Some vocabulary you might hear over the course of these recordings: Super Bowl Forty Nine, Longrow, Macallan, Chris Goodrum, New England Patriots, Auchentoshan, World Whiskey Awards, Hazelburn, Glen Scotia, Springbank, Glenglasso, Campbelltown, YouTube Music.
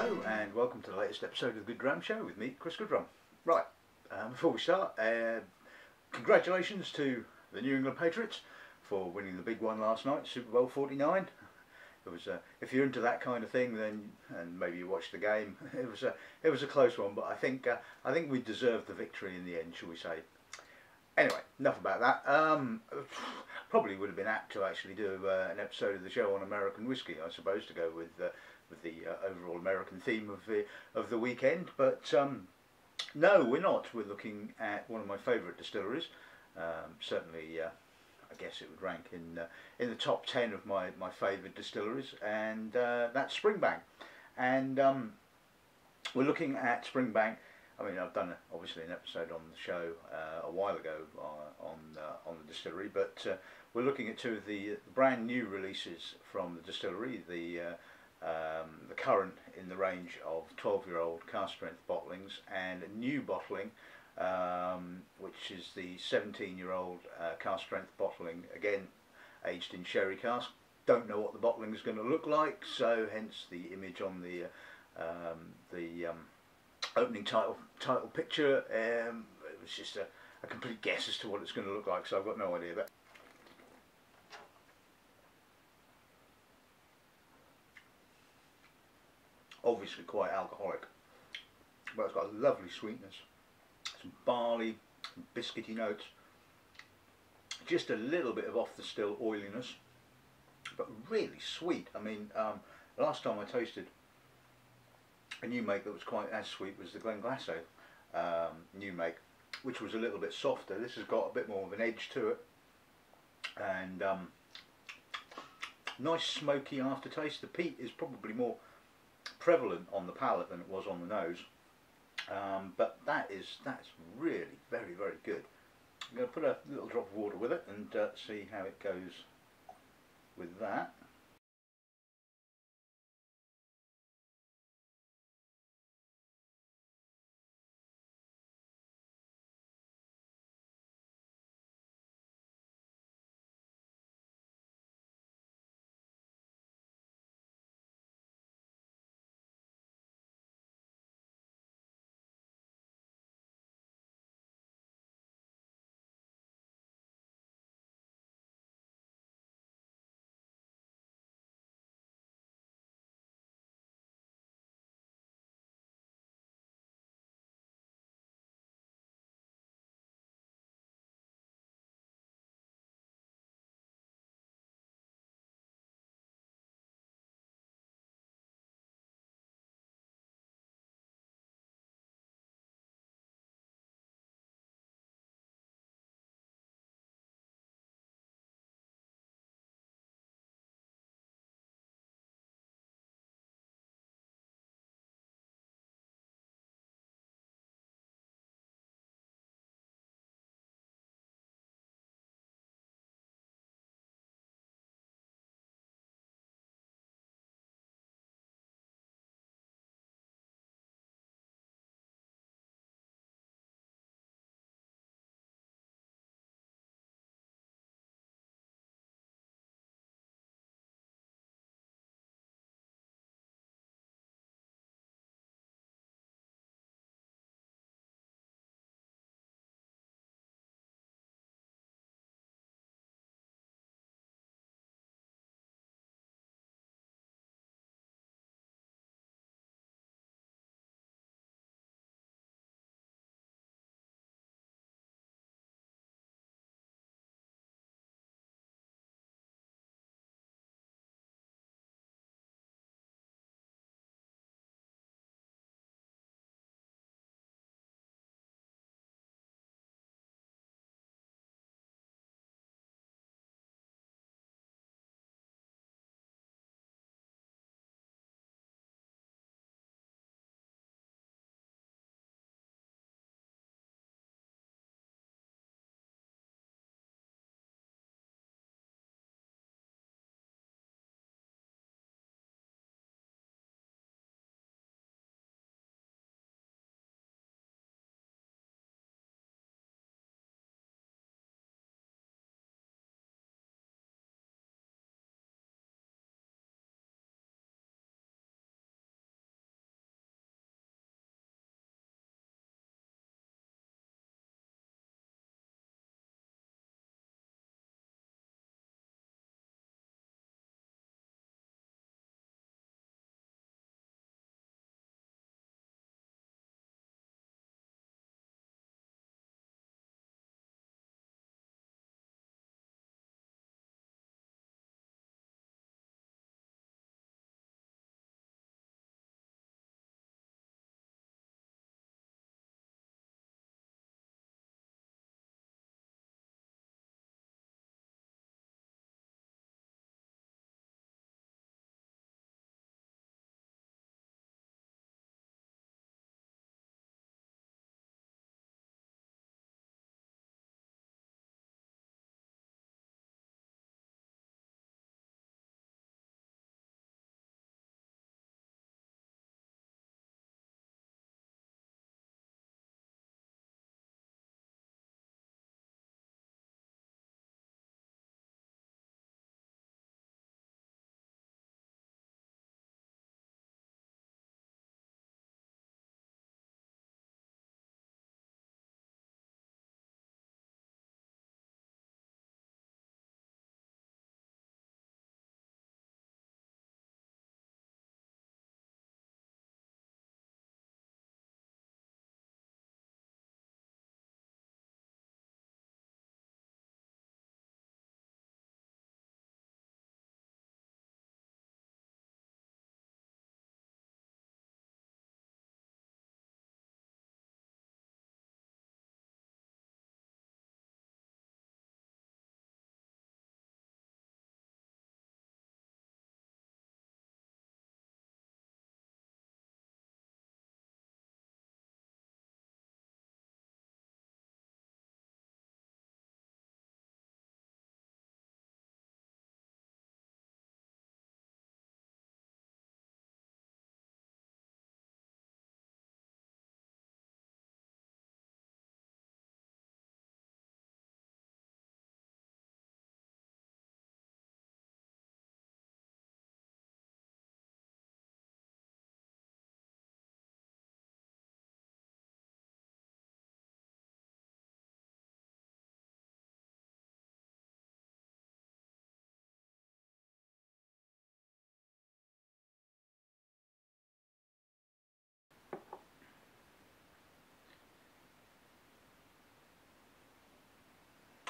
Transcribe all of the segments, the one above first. Hello and welcome to the latest episode of the Goodrum Show with me, Chris Goodrum. Right, before we start, congratulations to the New England Patriots for winning the big one last night, Super Bowl 49. It was, if you're into that kind of thing, then and maybe you watched the game, it was a close one, but I think we deserved the victory in the end, shall we say? Anyway, enough about that. Probably would have been apt to actually do an episode of the show on American whiskey, I suppose, to go with the overall American theme of the weekend. But no, we're not. We're looking at one of my favourite distilleries. Certainly, I guess it would rank in the top 10 of my favourite distilleries, and that's Springbank. And we're looking at Springbank. I mean, I've done obviously an episode on the show a while ago on the distillery, but we're looking at two of the brand new releases from the distillery, the current in the range of 12-year-old cask strength bottlings, and a new bottling which is the 17-year-old cask strength bottling, again aged in sherry cask. Don't know what the bottling is going to look like, so hence the image on the opening title picture. It was just a complete guess as to what it's going to look like, so I've got no idea. But obviously quite alcoholic, but it's got a lovely sweetness, some barley, some biscuity notes, just a little bit of off the still oiliness, but really sweet. I mean, last time I tasted a new make that was quite as sweet was the Glenglasso new make, which was a little bit softer. This has got a bit more of an edge to it, and nice smoky aftertaste. The peat is probably more prevalent on the palate than it was on the nose, but that's really very, very good. I'm going to put a little drop of water with it and see how it goes with that.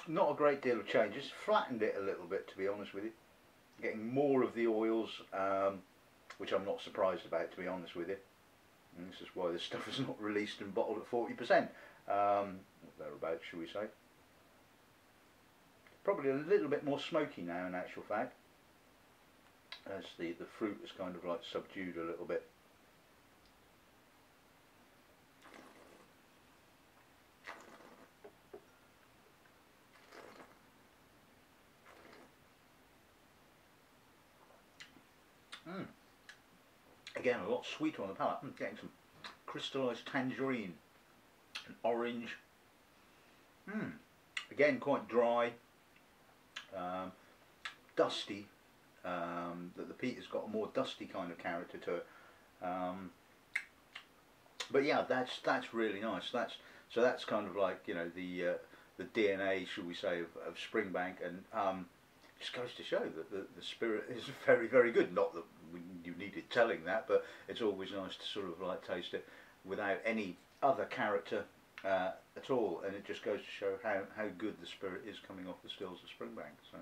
not a great deal of change, it's flattened it a little bit, to be honest with you. Getting more of the oils, which I'm not surprised about, to be honest with you. And this is why this stuff is not released and bottled at 40%. Thereabouts, shall we say. Probably a little bit more smoky now, in actual fact, as the fruit is kind of like subdued a little bit. Again, a lot sweeter on the palate. I'm getting some crystallised tangerine and orange. Again, quite dry, dusty. That the peat has got a more dusty kind of character to it. But yeah, that's really nice. That's kind of like, you know, the DNA, shall we say, of Springbank, and just goes to show that the spirit is very, very good. Not that you needed telling that, but it's always nice to sort of like taste it without any other character at all, and it just goes to show how good the spirit is coming off the stills of Springbank. So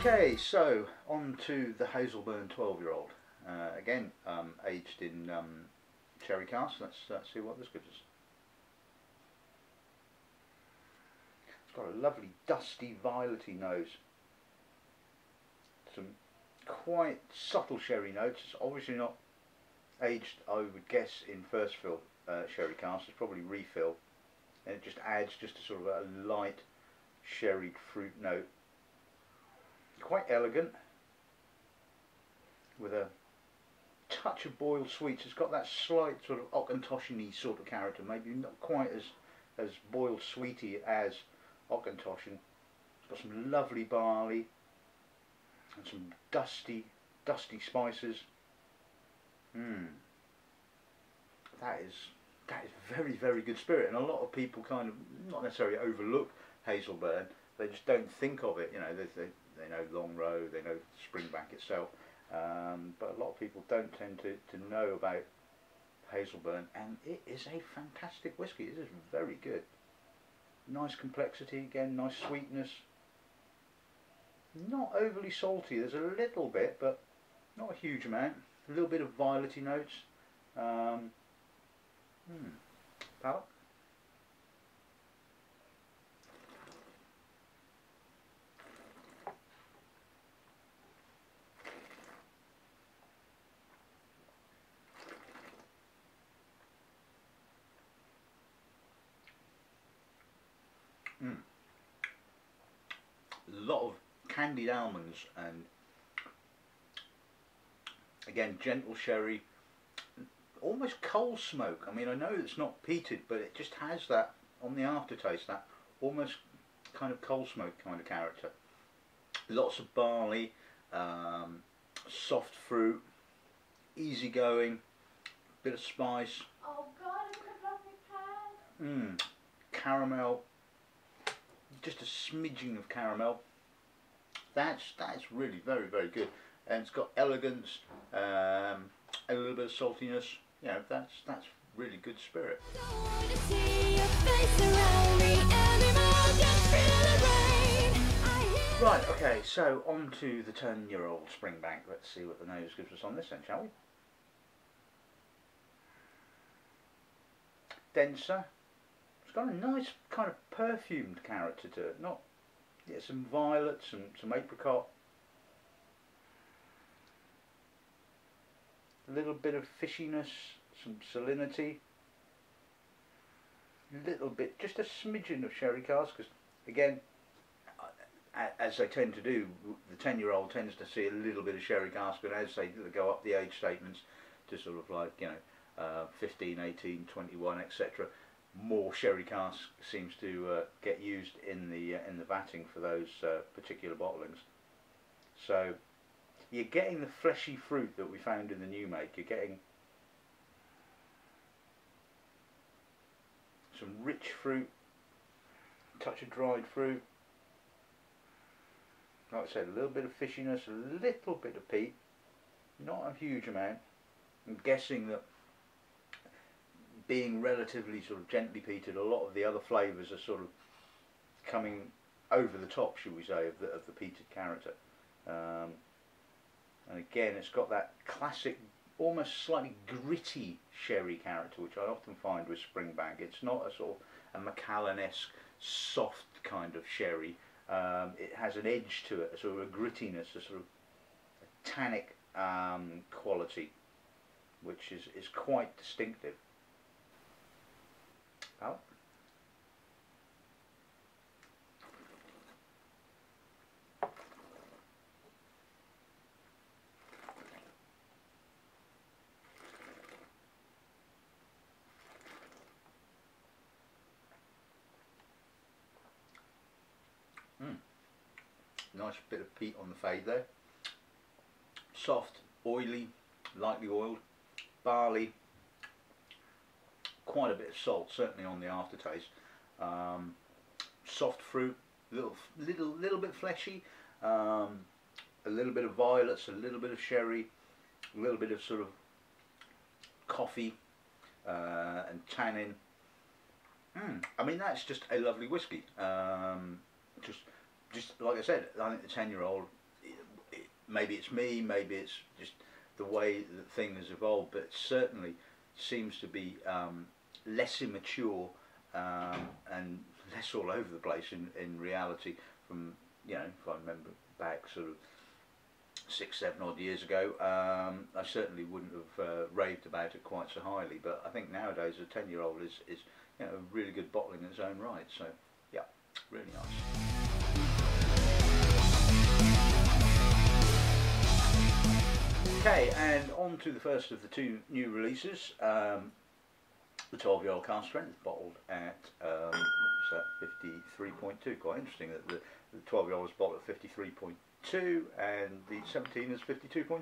Okay, so on to the Hazelburn 12-year-old, again aged in cherry cask. Let's see what this gives us. It's got a lovely dusty violety nose, some quite subtle sherry notes. It's obviously not aged, I would guess, in first fill sherry cask. It's probably refill, and it just adds just a sort of a light sherry fruit note. Quite elegant, with a touch of boiled sweets. It's got that slight sort of Auchentoshan-y sort of character, maybe not quite as boiled sweety as Auchentoshan. It's got some lovely barley and some dusty spices. That is very, very good spirit, and a lot of people kind of not necessarily overlook Hazelburn. They just don't think of it. You know, they know Longrow, they know Springbank itself, but a lot of people don't tend to know about Hazelburn, and it is a fantastic whiskey. It is very good. Nice complexity again, nice sweetness. Not overly salty. There's a little bit, but not a huge amount. A little bit of violety notes. Palate. A lot of candied almonds, and again gentle sherry, almost coal smoke. I mean, I know it's not peated, but it just has that on the aftertaste, that almost kind of coal smoke kind of character. Lots of barley, soft fruit, easygoing, bit of spice. Oh God, it's a lovely pan. Caramel, just a smidging of caramel. That's really very, very good, and it's got elegance, a little bit of saltiness. You know, that's really good spirit. Right, okay, so on to the 10-year-old Springbank. Let's see what the nose gives us on this then, shall we? Denser. It's got a nice kind of perfumed character to it. Not, yeah, some violets and some apricot. A little bit of fishiness, some salinity, a little bit, just a smidgen of sherry cask, because again, as they tend to do, the 10-year-old tends to see a little bit of sherry cask, and as they go up the age statements to sort of like, you know, 15, 18, 21, etc., more sherry cask seems to get used in the vatting for those particular bottlings. So you're getting the fleshy fruit that we found in the new make. You're getting some rich fruit, a touch of dried fruit. Like I said, a little bit of fishiness, a little bit of peat, not a huge amount. I'm guessing that being relatively sort of gently peated, a lot of the other flavours are sort of coming over the top, shall we say, of the peated character. And again, it's got that classic, almost slightly gritty sherry character, which I often find with Springbank. It's not a sort of a Macallan-esque soft kind of sherry. It has an edge to it, a sort of a grittiness, a sort of a tannic quality, which is quite distinctive. Oh. Nice bit of peat on the fade there. Soft, oily, lightly oiled, barley, quite a bit of salt certainly on the aftertaste. Soft fruit, little bit fleshy, a little bit of violets, a little bit of sherry, a little bit of sort of coffee and tannin. I mean, that's just a lovely whiskey. Just like I said, I think the 10-year-old, maybe it's me, maybe it's just the way the thing has evolved, but it certainly seems to be less immature and less all over the place in reality from, you know, if I remember back sort of 6, 7 odd years ago, I certainly wouldn't have raved about it quite so highly, but I think nowadays a 10-year-old is, you know, a really good bottle in its own right, so yeah, really nice. Okay, and on to the first of the two new releases, the 12-year-old cask strength, bottled at 53.2. Quite interesting that the 12-year-old was bottled at 53.2 and the 17 is 52.3.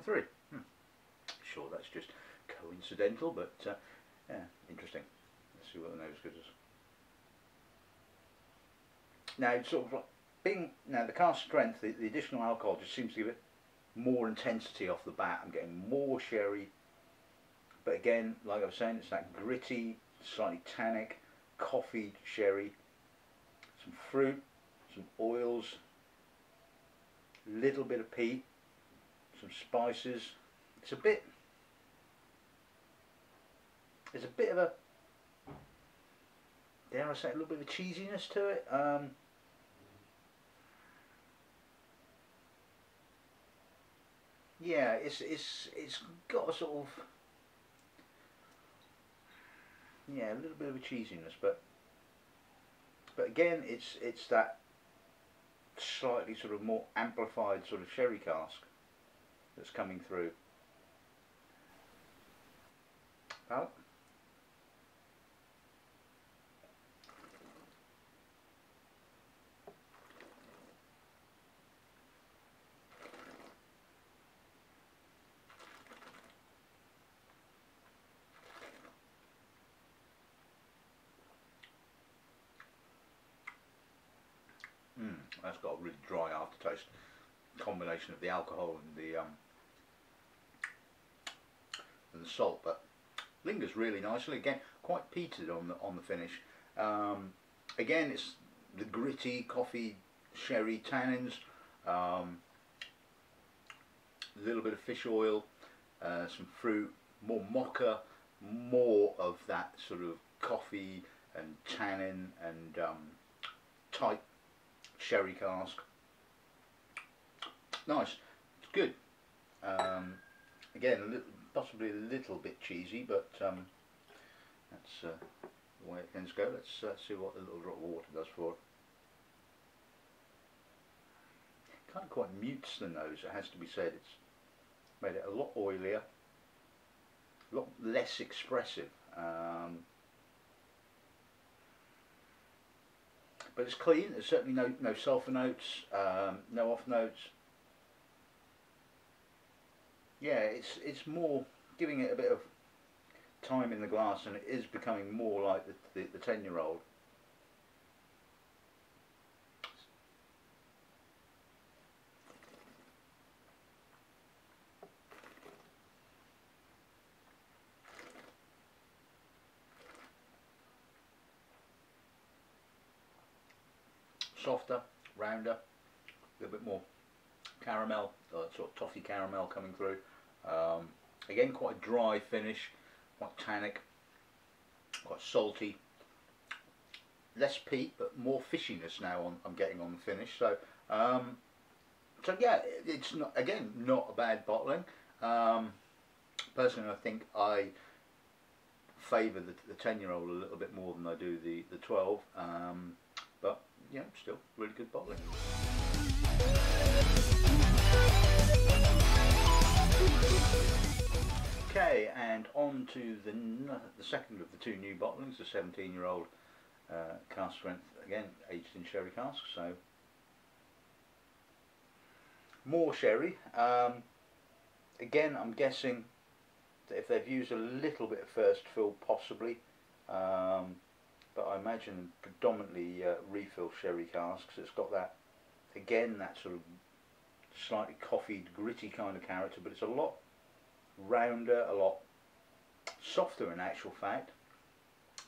Sure, that's just coincidental, but yeah, interesting. Let's see what the nose gives us. Now, sort of like being now the cask strength, the additional alcohol just seems to give it more intensity off the bat. I'm getting more sherry, but again, like I was saying, it's that gritty, slightly tannic, coffee sherry, some fruit, some oils, little bit of peat, some spices. It's a bit, there's a bit of a, dare I say, a little bit of a cheesiness to it. Yeah, it's got a sort of, yeah, a little bit of a cheesiness, but again, it's that slightly sort of more amplified sort of sherry cask that's coming through. Palate. That's got a really dry aftertaste, combination of the alcohol and the salt, but lingers really nicely. Again, quite peated on the finish. Again, it's the gritty coffee, sherry, tannins, a little bit of fish oil, some fruit, more mocha, more of that sort of coffee and tannin and type sherry cask. Nice, it's good. Again, possibly a little bit cheesy, but that's the way things go. Let's see what a little drop of water does for it. Kind of quite mutes the nose, it has to be said. It's made it a lot oilier, a lot less expressive. But it's clean. There's certainly no sulphur notes, no off notes. Yeah, it's more giving it a bit of time in the glass, and it is becoming more like the 10-year-old. softer, rounder, a little bit more caramel, sort of toffee caramel coming through. Again, quite a dry finish, quite tannic, quite salty. Less peat, but more fishiness now on, I'm getting on the finish. So, so yeah, it's not, again, not a bad bottling. Personally, I think I favour the 10-year-old a little bit more than I do the 12. But yeah, still really good bottling. Okay, and on to the second of the two new bottlings, the 17-year-old cask strength, again aged in sherry casks, so more sherry. Again, I'm guessing that if they've used a little bit of first fill, possibly, but I imagine predominantly refill sherry casks. It's got that, again, that sort of slightly coffeed, gritty kind of character, but it's a lot rounder, a lot softer in actual fact.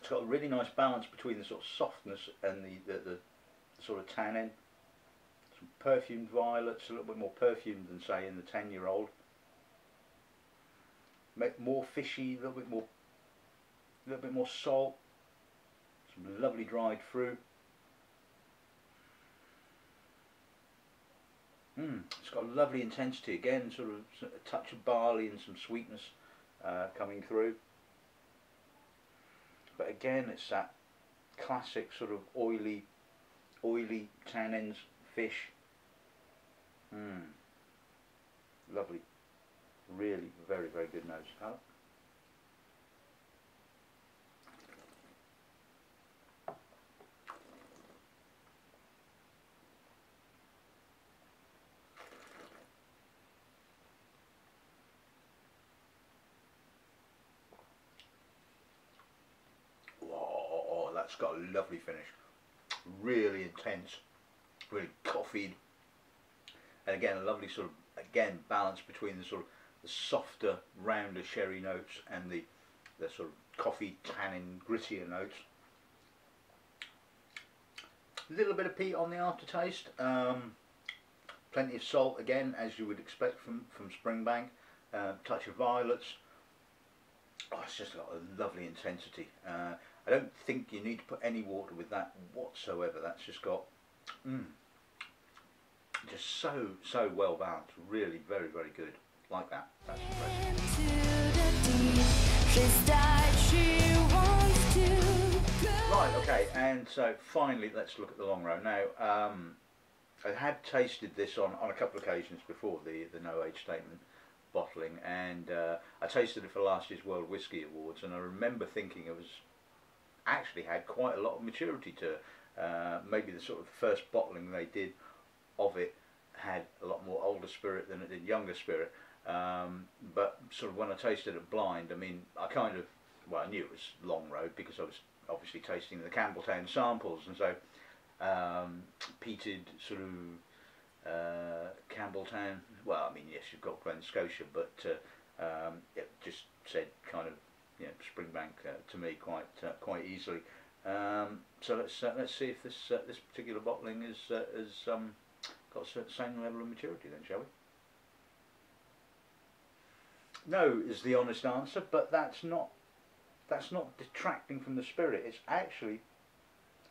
It's got a really nice balance between the sort of softness and the sort of tannin. Some perfumed violets, a little bit more perfumed than say in the 10-year-old. Make more fishy, a little bit more salt. Some lovely dried fruit. It's got a lovely intensity again, sort of a touch of barley and some sweetness coming through. But again, it's that classic sort of oily tannins, fish. Lovely, really very, very good nose palate. It's got a lovely finish, really intense, really coffeed, and again a lovely sort of balance between the sort of the softer, rounder sherry notes and the sort of coffee, tannin, grittier notes. A little bit of peat on the aftertaste, plenty of salt again, as you would expect from Springbank, touch of violets. Oh, it's just got a lovely intensity. I don't think you need to put any water with that whatsoever. That's just got just so well balanced. Really very, very good. Like that. That's impressive. Right, okay, and so finally let's look at the Longrow. Now I had tasted this on a couple of occasions before the no age statement bottling, and I tasted it for last year's World Whiskey Awards, and I remember thinking it was actually had quite a lot of maturity to it. Maybe the sort of first bottling they did of it had a lot more older spirit than it did younger spirit, but sort of when I tasted it blind, I mean, I kind of, well, I knew it was Longrow because I was obviously tasting the Campbelltown samples, and so peated sort of Campbelltown, well, I mean, yes, you've got Glen Scotia, but it just said kind of, you know, Springbank to me quite easily. So let's see if this particular bottling has got the same level of maturity then, shall we? No is the honest answer, but that's not detracting from the spirit. It's actually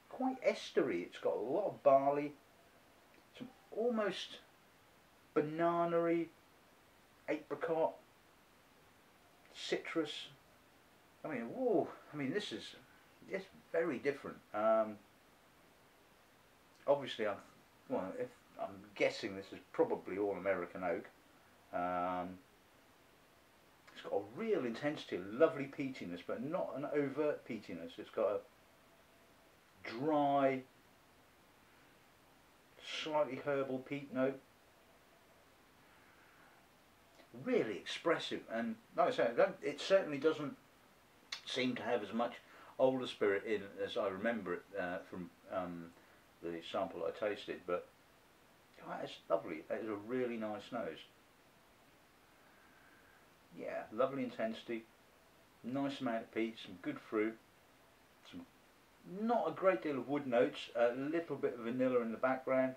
quite estery. It's got a lot of barley, some almost banana-y, apricot, citrus. I mean, whoa! I mean, this is just very different. Obviously, I'm guessing this is probably all American oak. It's got a real intensity, a lovely peatiness, but not an overt peatiness. It's got a dry, slightly herbal peat note. Really expressive, and like I say, it certainly doesn't seem to have as much older spirit in as I remember it from the sample I tasted, but oh, that's lovely. That is a really nice nose. Yeah, lovely intensity, nice amount of peat, some good fruit, some Not a great deal of wood notes, a little bit of vanilla in the background,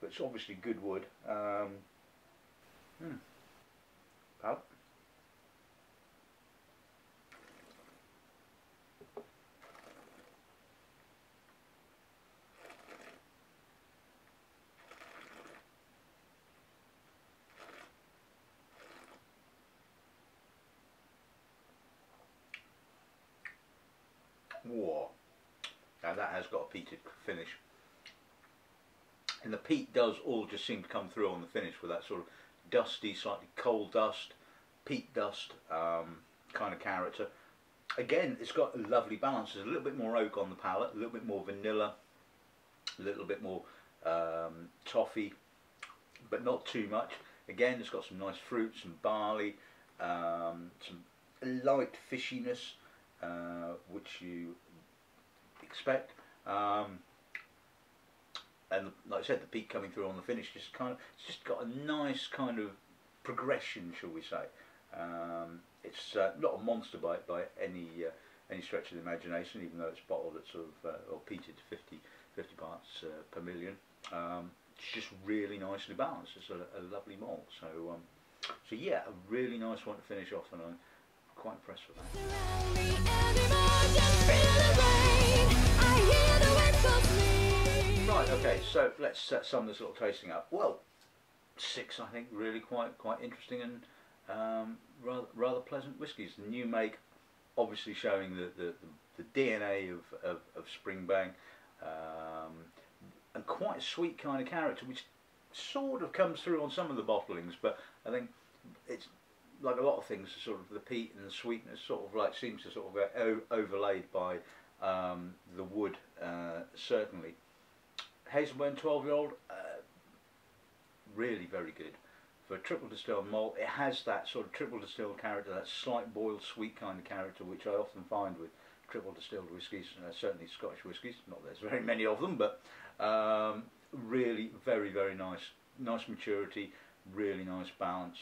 but it's obviously good wood. Palate. Whoa. Now that has got a peated finish, and the peat does all just seem to come through on the finish with that sort of dusty, slightly coal dust, peat dust kind of character. Again, it's got a lovely balance. There's a little bit more oak on the palate, a little bit more vanilla, a little bit more toffee, but not too much. Again, it's got some nice fruit, some barley, some light fishiness, which you expect, and like I said, the peat coming through on the finish just kind of, it's just got a nice kind of progression, shall we say. It's not a monster bite by any stretch of the imagination, even though it's bottled at sort of or peated to 50 parts per million. It's just really nicely balanced. It's a lovely malt. So so yeah, a really nice one to finish off, and I'm quite impressed with that. Right, okay, so let's sum this little tasting up. Well, 6, I think, really quite interesting and rather pleasant whiskies. The new make, obviously showing the DNA of Springbank, and quite a sweet kind of character, which sort of comes through on some of the bottlings, but I think it's like a lot of things, sort of the peat and the sweetness sort of like seems to sort of go overlaid by the wood, certainly. Hazelburn 12-year-old, really very good. For a triple distilled malt, it has that sort of triple distilled character, that slight boiled sweet kind of character, which I often find with triple distilled whiskies, certainly Scottish whiskies. Not that there's very many of them, but really very nice. Nice maturity, really nice balance.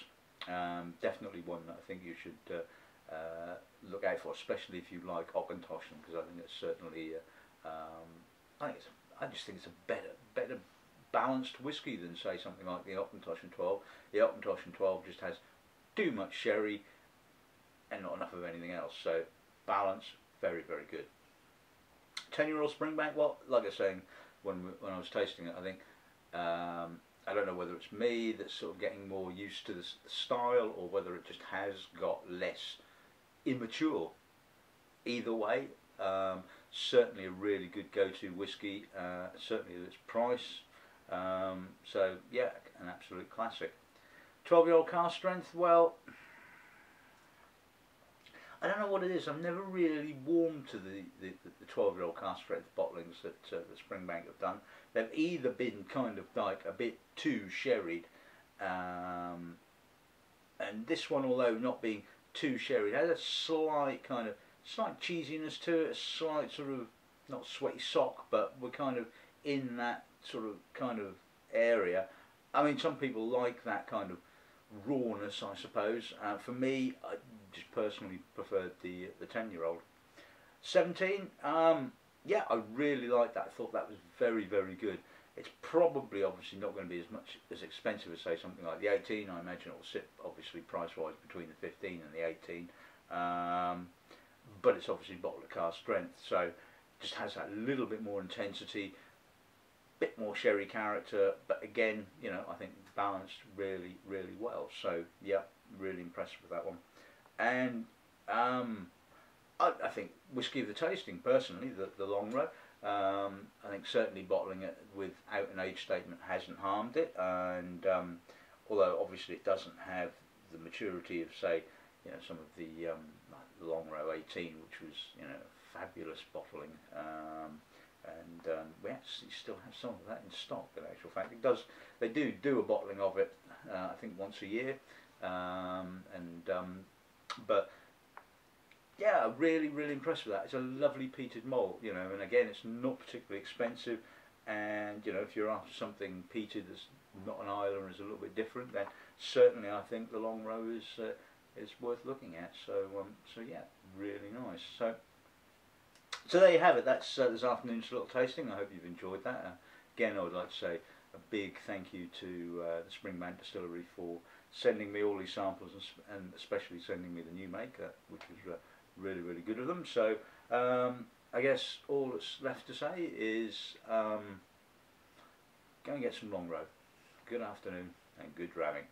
Definitely one that I think you should look out for, especially if you like Auchentoshan, because I think it's certainly I just think it's a better balanced whiskey than say something like the Auchentoshan 12. The Auchentoshan 12 just has too much sherry and not enough of anything else. So balance, very good. 10-year-old Springbank, well, like I was saying when I was tasting it, I think I don't know whether it's me that's sort of getting more used to this style, or whether it just has got less immature. Either way, certainly a really good go-to whiskey, certainly at its price. So yeah, an absolute classic. 12-year-old cask strength, well, I don't know what it is. I've never really warmed to the 12-year-old cask strength bottlings that the Springbank have done. They've either been kind of like a bit too sherried, and this one, although not being too sherried, has a slight kind of cheesiness to it, a slight sort of not sweaty sock, but we're kind of in that sort of kind of area. I mean, some people like that kind of rawness, I suppose. For me, I just personally preferred the 10-year-old. 17, yeah, I really liked that. I thought that was very good. It's probably obviously not going to be as much as expensive as say something like the 18. I imagine it will sit obviously price-wise between the 15 and the 18, but it's obviously bottled at cask strength, so just has that little bit more intensity, bit more sherry character, but again, you know, I think balanced really well. So yeah, really impressed with that one. And I think whiskey of the tasting personally, the Longrow. I think certainly bottling it without an age statement hasn't harmed it, and although obviously it doesn't have the maturity of say, you know, some of the Longrow 18, which was, you know, fabulous bottling, and we actually still have some of that in stock. In actual fact, it does. They do a bottling of it, I think once a year, but yeah, really impressed with that. It's a lovely peated malt, you know, and again, it's not particularly expensive. And you know, if you're after something peated that's not an island, is a little bit different, then certainly I think the Longrow is worth looking at. So so yeah, really nice. So So there you have it, that's this afternoon's little tasting. I hope you've enjoyed that. Again, I would like to say a big thank you to the Springbank Distillery for sending me all these samples, and especially sending me the new make, which was really good of them. So I guess all that's left to say is go and get some Longrow. Good afternoon and good ramming.